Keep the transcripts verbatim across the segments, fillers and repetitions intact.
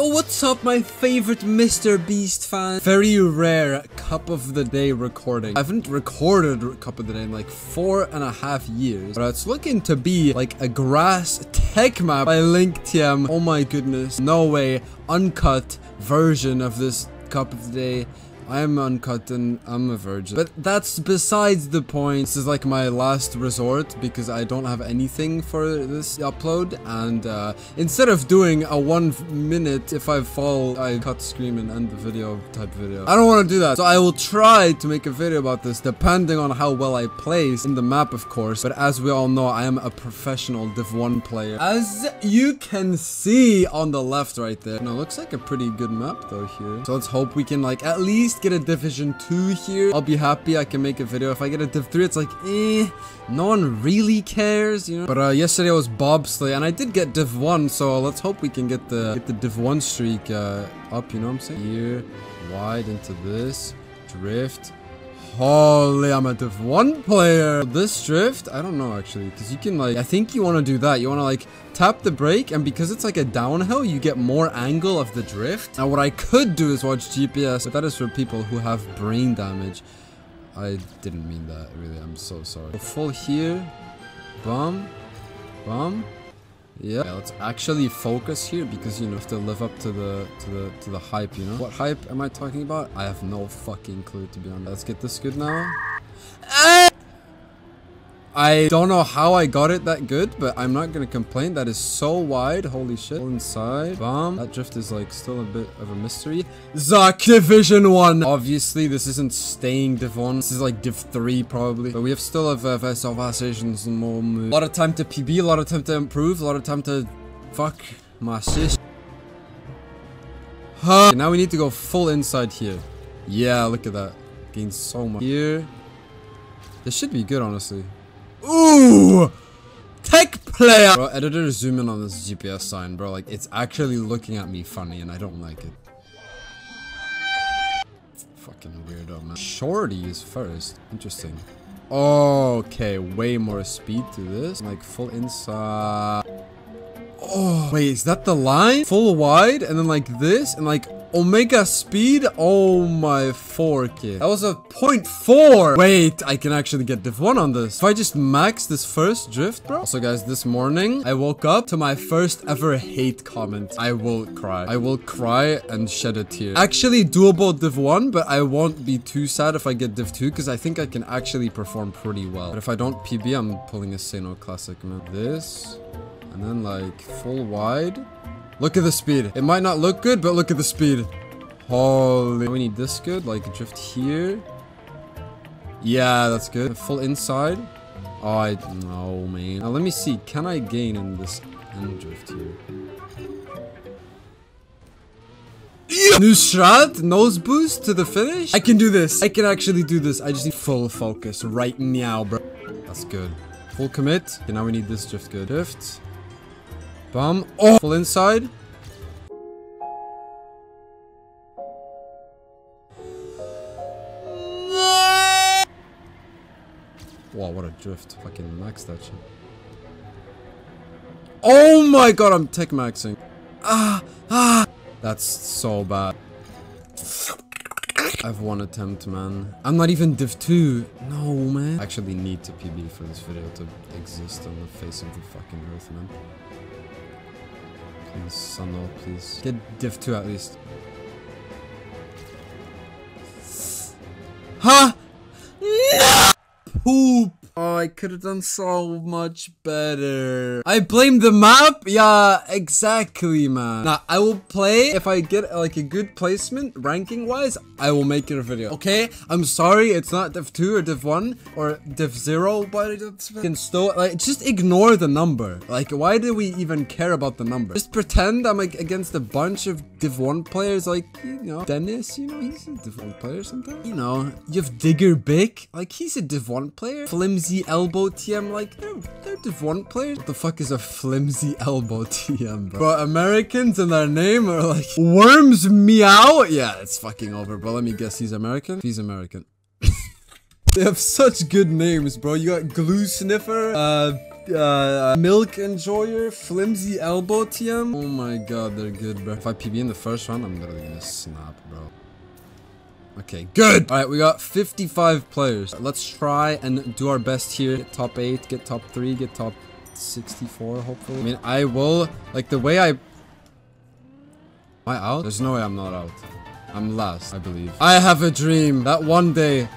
Yo, what's up, my favorite MrBeast fan? Very rare Cup of the Day recording. I haven't recorded Cup of the Day in like four and a half years, but it's looking to be like a grass tech map by LinkTM. Oh my goodness. No way. Uncut version of this Cup of the Day. I'm uncut and I'm a virgin. But that's besides the point. This is like my last resort because I don't have anything for this upload. And uh, instead of doing a one minute, if I fall, I cut, scream, and end the video type video. I don't want to do that. So I will try to make a video about this depending on how well I place in the map, of course. But as we all know, I am a professional Div one player. As you can see on the left right there. Now, it looks like a pretty good map though here. So let's hope we can like at least get a division two here. I'll be happy I can make a video. If I get a div three, it's like, eh, no one really cares, you know? But uh, yesterday I was bobsleigh, and I did get div one, so let's hope we can get the get the div one streak uh, up, you know what I'm saying? Here, wide into this, drift. Holy, I'm a div one player. This drift, I don't know actually, because you can like, I think you want to do that. You want to like tap the brake, and because it's like a downhill, you get more angle of the drift. Now, what I could do is watch G P S, but that is for people who have brain damage. I didn't mean that, really. I'm so sorry. Full here, bum, bum. Yeah, okay, let's actually focus here because you know, have to live up to the to the to the hype, you know. What hype am I talking about? I have no fucking clue, to be honest. Let's get this good now. I don't know how I got it that good, but I'm not gonna complain. That is so wide. Holy shit. All inside. Bomb. That drift is like still a bit of a mystery. Zuck, division one. Obviously, this isn't staying div one. This is like div three probably. But we have still have uh, V S O Vasations and more moves. A lot of time to P B, a lot of time to improve, a lot of time to fuck my shit. Huh. Okay, now we need to go full inside here. Yeah, look at that. Gain so much. Here. This should be good, honestly. Ooh, tech player. Bro, editor, zoom in on this G P S sign, bro. Like, it's actually looking at me funny, and I don't like it. It's fucking weirdo, man. Shorties first. Interesting. Okay, way more speed to this. Like full inside. Oh, wait, is that the line? Full wide, and then like this, and like omega speed. Oh my four K. That was a point four. Wait, I can actually get div one on this. If I just max this first drift, bro. Also, guys, this morning I woke up to my first ever hate comment. I will cry. I will cry and shed a tear. Actually doable div one, but I won't be too sad if I get div two because I think I can actually perform pretty well. But if I don't P B, I'm pulling a Sano Classic, man. This, and then like full wide. Look at the speed. It might not look good, but look at the speed. Holy. We need this good. Like, drift here. Yeah, that's good. Full inside. Oh, I don't know, man. Now, let me see. Can I gain in this end drift here? Yeah. New strat. Nose boost to the finish. I can do this. I can actually do this. I just need full focus right now, bro. That's good. Full commit. Okay, now we need this drift good. Drift. Bum. Oh, full inside. Wow, what a drift. Fucking max that shit. Oh my god, I'm tech maxing. Ah, ah. That's so bad. I've one attempt, man. I'm not even div two. No, man. I actually need to P B for this video to exist on the face of the fucking earth, man. Please, Sano, please. Get div two at least. Huh? No! Poop! Oh, I could have done so much better. I blame the map? Yeah, exactly, man. Now, I will play. If I get like a good placement, ranking-wise, I will make it a video. Okay? I'm sorry, it's not div two or div one or div zero, but I can still, like, just ignore the number. Like, why do we even care about the number? Just pretend I'm like against a bunch of div one players, like, you know, Dennis, you know, he's a div one player sometimes. You know, you have Digger Big, like, he's a div one player. Flimsy Elbow T M, like, they're, they're div one players. What the fuck is a Flimsy Elbow T M, bro? Bro, Americans and their name are like, Worms Meow? Yeah, it's fucking over, bro. Let me guess, he's American? He's American. They have such good names, bro. You got Glue Sniffer, uh... uh, Milk Enjoyer, Flimsy Elbow T M. Oh my god, they're good, bro. If I P B in the first round, I'm literally gonna snap, bro. Okay, good! Alright, we got fifty-five players. Let's try and do our best here. Get top eight, get top three, get top sixty-four, hopefully. I mean, I will... Like, the way I... Am I out? There's no way I'm not out. I'm last, I believe. I have a dream that one day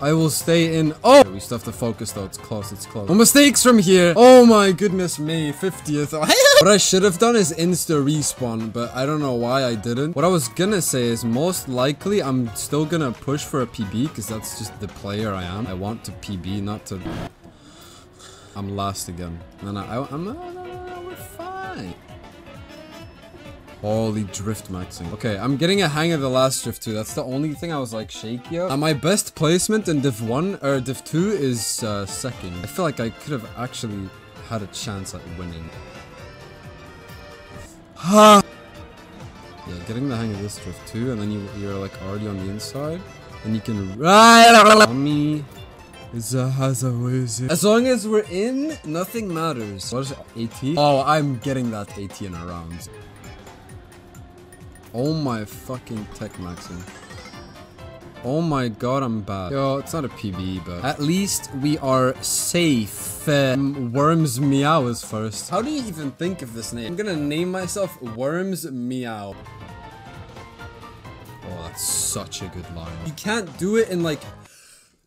I will stay in... Oh! Okay, we still have to focus, though. It's close, it's close. No mistakes from here! Oh my goodness me, fiftieth. What I should have done is insta respawn, but I don't know why I didn't. What I was gonna say is most likely I'm still gonna push for a P B because that's just the player I am. I want to P B, not to... I'm last again. No, no, I, I'm... No, no, no, we're fine. Holy drift maxing. Okay, I'm getting a hang of the last drift too. That's the only thing I was like shaky at. Uh, my best placement in div one or div two is uh, second. I feel like I could have actually had a chance at winning. Ha! Yeah, getting the hang of this drift too, and then you you're like already on the inside, and you can ride on me. As long as we're in, nothing matters. What is it? AT? Oh, I'm getting that AT in a round. Oh my fucking tech maxing. Oh my god, I'm bad. Yo, it's not a P B, but at least we are safe. Um, Worms Meow is first. How do you even think of this name? I'm gonna name myself Worms Meow. Oh, that's such a good line. You can't do it in like...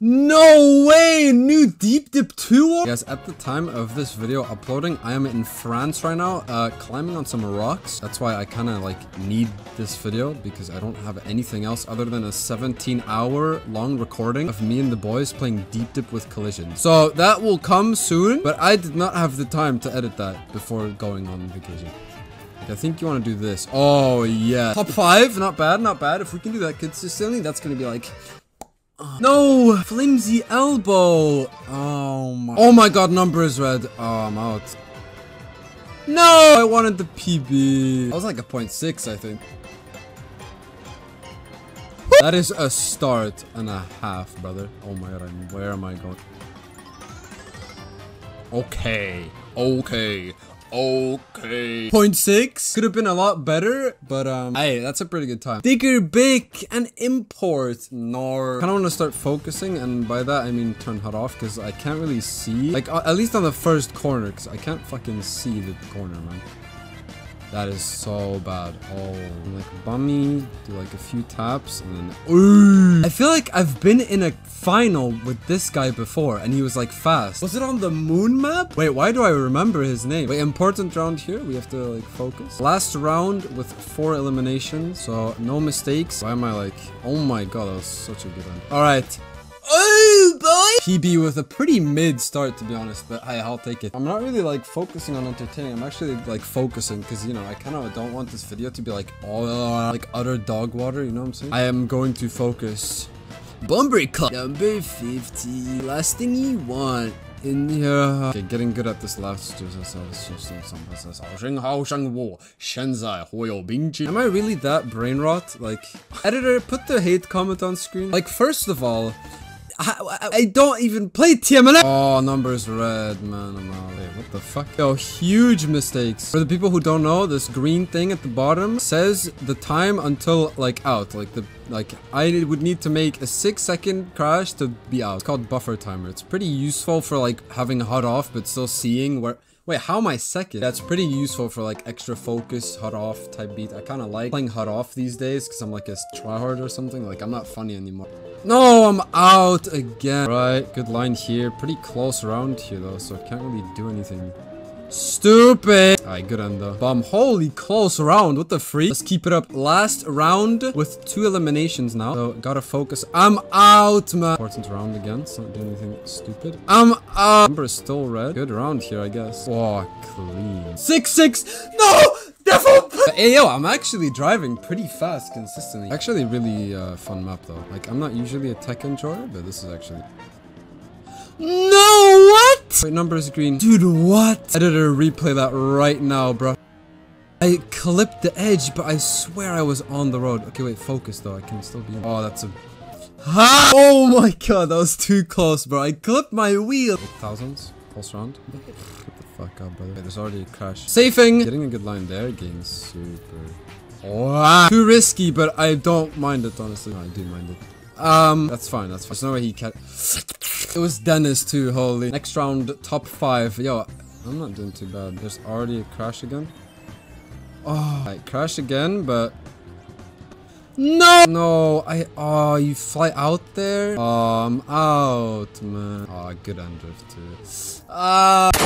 No way! New Deep Dip two? Guys, at the time of this video uploading, I am in France right now, uh, climbing on some rocks. That's why I kind of like need this video, because I don't have anything else other than a seventeen hour long recording of me and the boys playing Deep Dip with Collision. So that will come soon, but I did not have the time to edit that before going on vacation. I think you want to do this. Oh, yeah. Top five, not bad, not bad. If we can do that consistently, that's going to be like... No! Flimsy Elbow! Oh my... Oh my god, number is red. Oh, I'm out. No! I wanted the P B. I was like a point six, I think. That is a start and a half, brother. Oh my god, I'm, where am I going? Okay. Okay. Okay. point six could have been a lot better, but um, hey, that's a pretty good time. Digger Big and import. No, I kind of want to start focusing, and by that I mean turn H U D off because I can't really see. Like uh, at least on the first corner, because I can't fucking see the corner, man. That is so bad. Oh, I'm like bummy. Do like a few taps and then. Ooh. I feel like I've been in a final with this guy before, and he was like fast. Was it on the moon map? Wait, why do I remember his name? Wait, important round here. We have to like focus. Last round with four eliminations, so no mistakes. Why am I like? Oh my god, that was such a good one. All right. Oh, boy! P B with a pretty mid start, to be honest, but hey, I'll take it. I'm not really, like, focusing on entertaining. I'm actually, like, focusing, because, you know, I kind of don't want this video to be, like, all, like, utter dog water, you know what I'm saying? I am going to focus. Bumper cut! Number fifty, last thing you want in here. Okay, getting good at this last... Am I really that brain rot? Like, editor, put the hate comment on screen. Like, first of all... I, I don't even play T M N. Oh, numbers red, man. I'm out. Wait, what the fuck? Yo, huge mistakes. For the people who don't know, this green thing at the bottom says the time until, like, out. Like, the like I would need to make a six second crash to be out. It's called buffer timer. It's pretty useful for, like, having H U D off, but still seeing where... Wait, how am I second? That's pretty useful for like extra focus, H U D off type beat. I kind of like playing H U D off these days because I'm like a tryhard or something. Like I'm not funny anymore. No, I'm out again. Right, good line here. Pretty close around here though, so I can't really do anything. Stupid. Alright, good end though. Bomb. Holy close round. What the freak? Let's keep it up. Last round with two eliminations now. So gotta focus. I'm out, man. Important round again. So not doing anything stupid. I'm out. Number is still red. Good round here, I guess. Oh, clean. Six six. No. Devil. Hey yo, I'm actually driving pretty fast consistently. Actually, really uh, fun map though. Like I'm not usually a tech enjoyer, but this is actually. No, what? Wait, number is green. Dude, what? Editor, replay that right now, bro. I clipped the edge, but I swear I was on the road. Okay, wait, focus though. I can still be. Oh, that's a. Ha! Oh my god, that was too close, bro. I clipped my wheel. Thousands, pulse round. fuck up, brother. Okay, there's already a crash. Safing! Getting a good line there, getting super... Oh, too risky, but I don't mind it, honestly. No, I do mind it. Um, that's fine, that's fine. There's no way he can... It was Dennis too, holy. Next round, top five. Yo, I'm not doing too bad. There's already a crash again. Oh, I crash again, but... No! No, I... Oh, you fly out there? Oh, I'm out, man. Oh, good end drift, too. Ah! Uh...